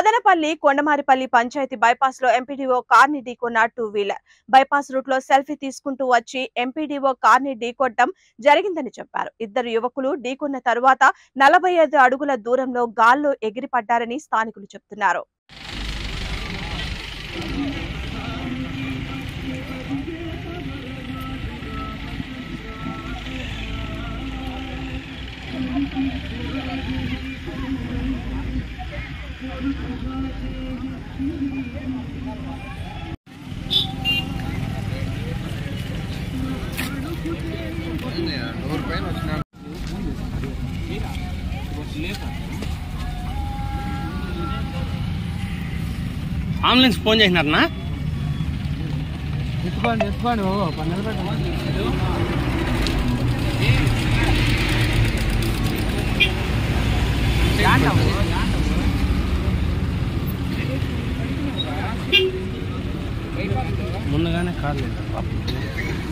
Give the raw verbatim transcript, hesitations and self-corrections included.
Madanapalle Kondamaripalli panchayat bypass లో MPDO car ని ఢీకొన్న టూ వీలర్. బైపాస్ రూట్ లో సెల్ఫీ తీసుకుంటూ వచ్చి ఎంపీడీఓ కార్ ని ఢీకొట్టడం జరిగిందని చెప్పారు. ఇద్దరు యువకులు ఢీకొన్న తరువాత నలభై ఐదు అడుగుల దూరంలో గాల్లో ఎగిరిపడ్డారని స్థానికులు చెబుతున్నారు. అంబులెన్స్ ఫోన్ చేసినారనా? ఎత్తుకోండి ఎత్తుకోండి ముందుగానే కాదు.